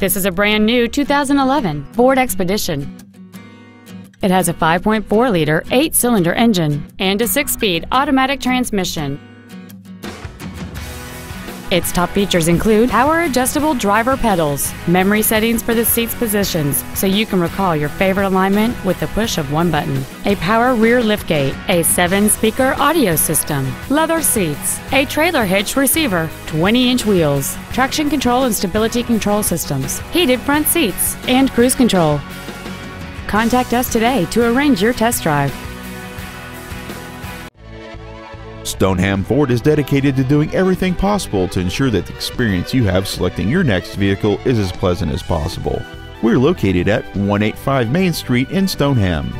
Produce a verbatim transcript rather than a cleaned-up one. This is a brand new two thousand eleven Ford Expedition. It has a five point four liter eight-cylinder engine and a six-speed automatic transmission. Its top features include power-adjustable driver pedals, memory settings for the seat's positions so you can recall your favorite alignment with the push of one button, a power rear liftgate, a seven-speaker audio system, leather seats, a trailer hitch receiver, twenty-inch wheels, traction control and stability control systems, heated front seats, and cruise control. Contact us today to arrange your test drive. Stoneham Ford is dedicated to doing everything possible to ensure that the experience you have selecting your next vehicle is as pleasant as possible. We're located at one eighty-five Main Street in Stoneham.